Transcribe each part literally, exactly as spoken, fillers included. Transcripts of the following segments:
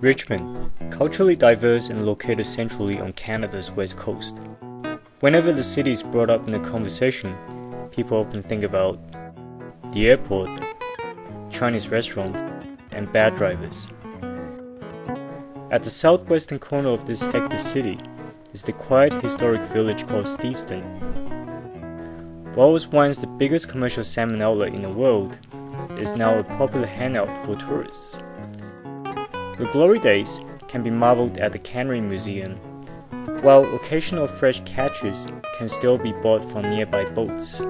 Richmond, culturally diverse and located centrally on Canada's west coast. Whenever the city is brought up in a conversation, people often think about the airport, Chinese restaurant, and bad drivers. At the southwestern corner of this hectic city is the quiet historic village called Steveston. What was once the biggest commercial salmon outlet in the world is now a popular hangout for tourists. The glory days can be marveled at the Cannery Museum, while occasional fresh catches can still be bought from nearby boats.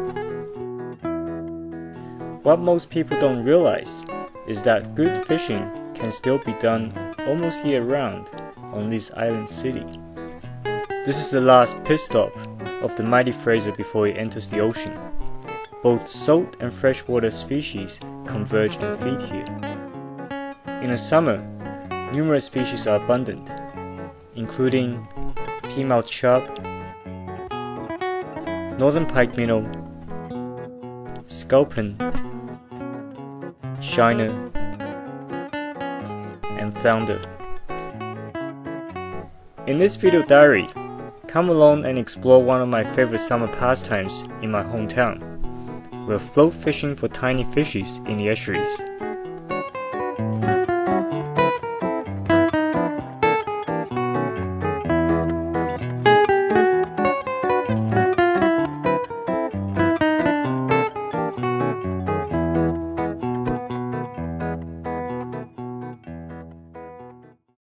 What most people don't realize is that good fishing can still be done almost year-round on this island city. This is the last pit stop of the mighty Fraser before it enters the ocean. Both salt and freshwater species converge and feed here. In the summer, numerous species are abundant, including peamouth chub, northern pikeminnow, sculpin, shiner, and flounder. In this video diary, come along and explore one of my favorite summer pastimes in my hometown. We're float fishing for tiny fishes in the estuaries.